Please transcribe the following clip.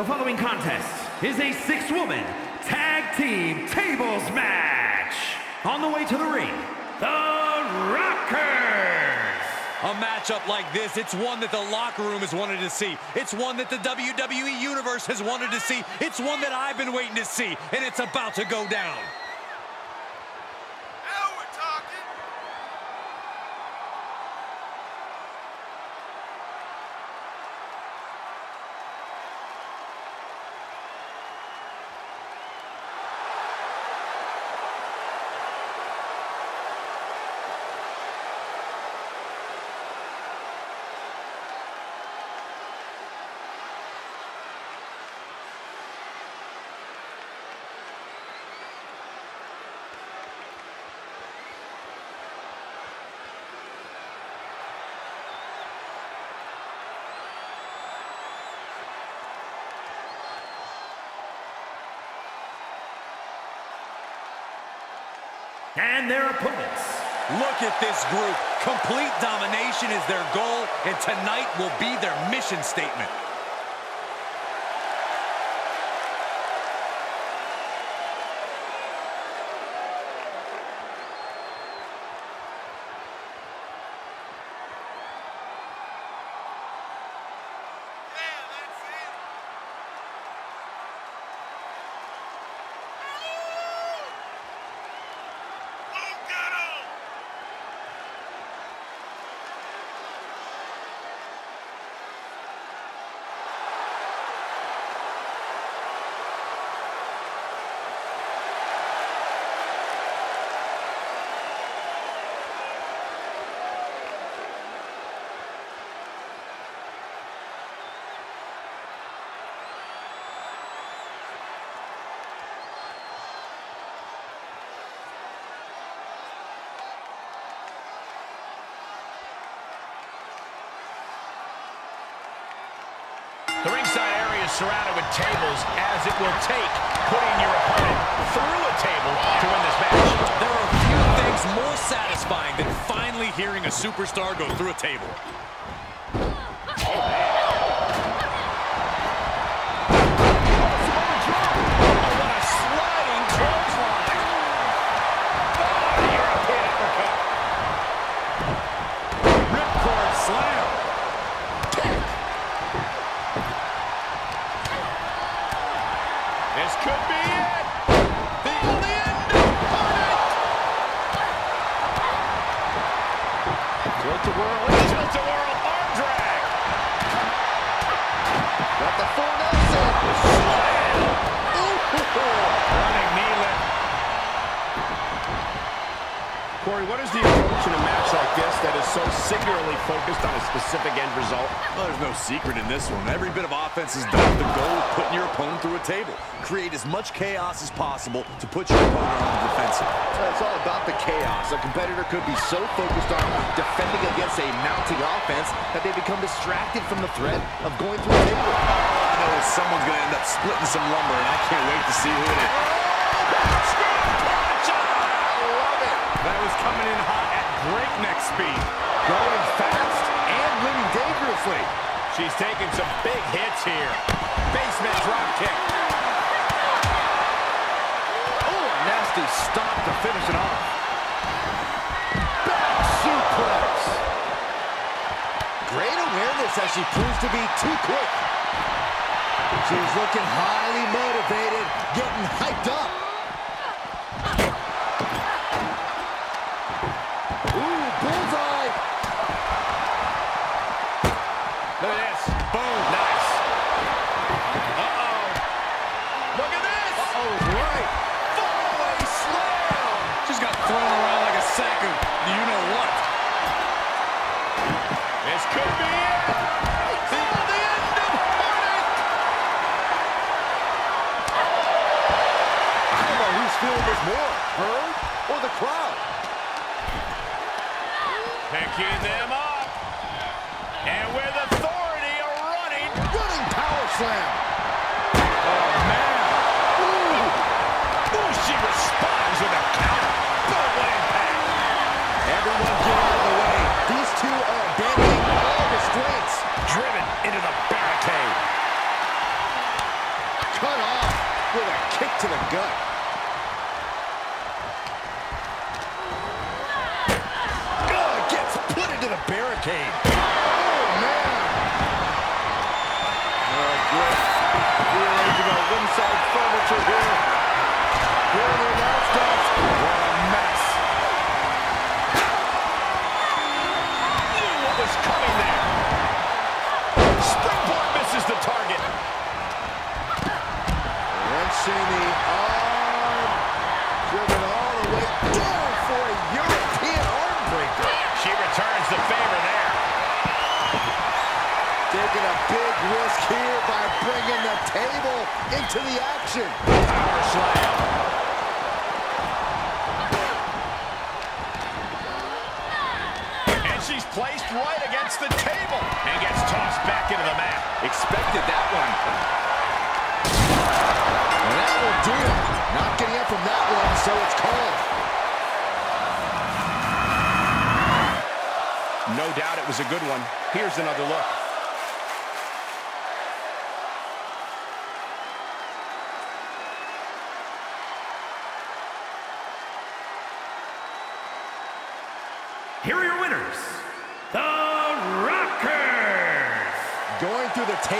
The following contest is a six-woman tag team tables match. On the way to the ring, the Rockers. A matchup like this, it's one that the locker room has wanted to see. It's one that the WWE Universe has wanted to see. It's one that I've been waiting to see, and it's about to go down. And their opponents. Look at this group. Complete domination is their goal, and tonight will be their mission statement. The ringside area is surrounded with tables, as it will take putting your opponent through a table to win this match. There are few things more satisfying than finally hearing a superstar go through a table. What is the approach in a match like this that is so singularly focused on a specific end result? Well, there's no secret in this one. Every bit of offense is done with the goal of putting your opponent through a table. Create as much chaos as possible to put your opponent on the defensive. So it's all about the chaos. A competitor could be so focused on defending against a mounting offense that they become distracted from the threat of going through a table. All I know is someone's going to end up splitting some lumber, and I can't wait to see who it is. That was coming in hot at breakneck speed. Going fast and winning dangerously. She's taking some big hits here. Basement drop kick. Oh, a nasty stop to finish it off. Back suplex. Great awareness as she proves to be too quick. She's looking highly motivated, getting hyped up. Picking them up, and with authority, a running power slam. Oh, man. Ooh. Ooh, she responds with a counter. Boom, what impact. Everyone get out of the way. These two are abandoning all restraints. Driven into the barricade. Catching the arm. Driven all the way down for a European arm breaker. She returns the favor there. Taking a big risk here by bringing the table into the action. Power slam. And she's placed right against the table. And gets tossed back into the mat. Expected that one. And that will do it. Not getting up from that one, so it's called. No doubt it was a good one. Here's another look. Here are your winners, the Rockers. Going through the table.